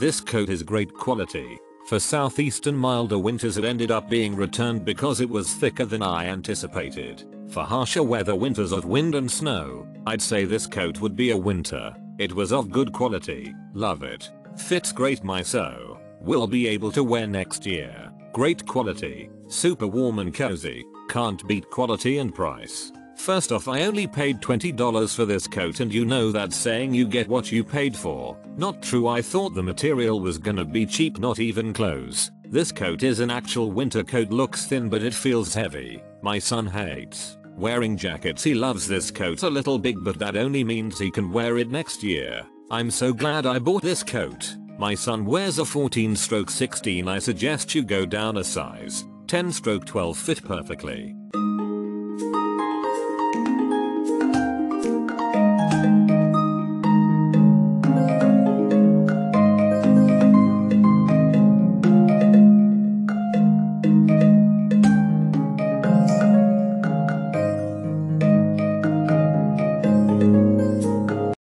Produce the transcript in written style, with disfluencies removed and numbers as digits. This coat is great quality. For southeastern milder winters it ended up being returned because it was thicker than I anticipated. For harsher weather winters of wind and snow, I'd say this coat would be a winter. It was of good quality. Love it. Fits great my so. Will be able to wear next year. Great quality. Super warm and cozy. Can't beat quality and price. First off, I only paid $20 for this coat, and you know that saying, you get what you paid for. Not true. I thought the material was gonna be cheap, not even close. This coat is an actual winter coat. Looks thin but it feels heavy. My son hates wearing jackets. He loves this coat. A little big, but that only means he can wear it next year. I'm so glad I bought this coat. My son wears a 14/16. I suggest you go down a size. 10/12 fit perfectly.